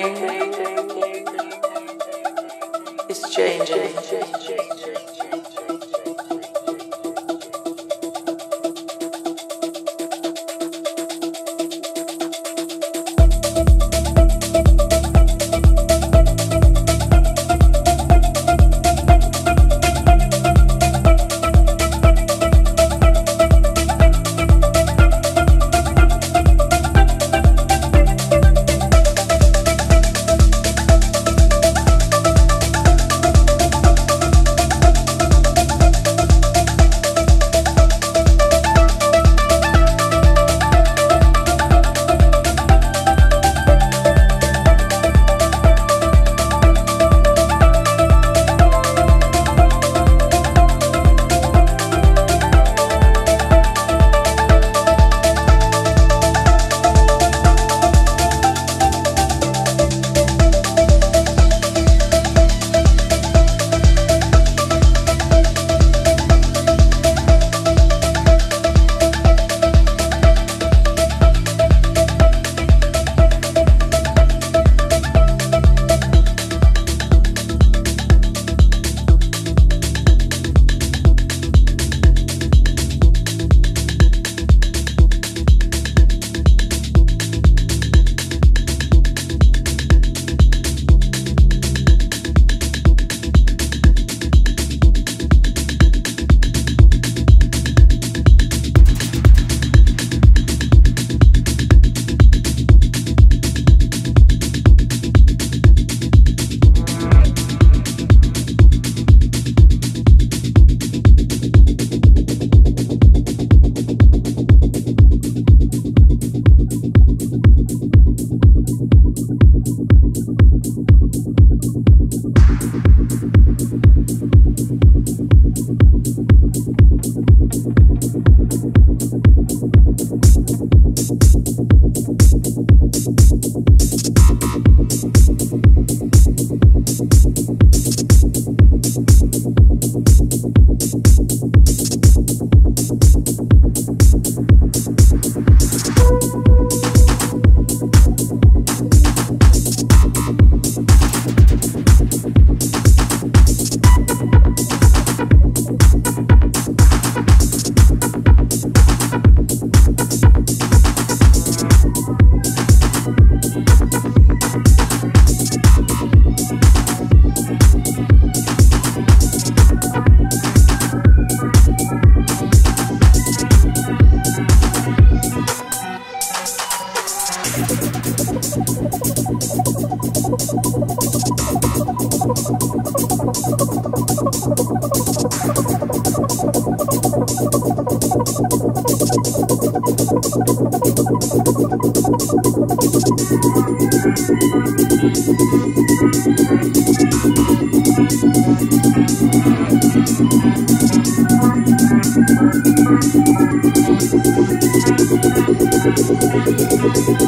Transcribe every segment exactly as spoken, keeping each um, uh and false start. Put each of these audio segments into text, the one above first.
everything is changing.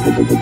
The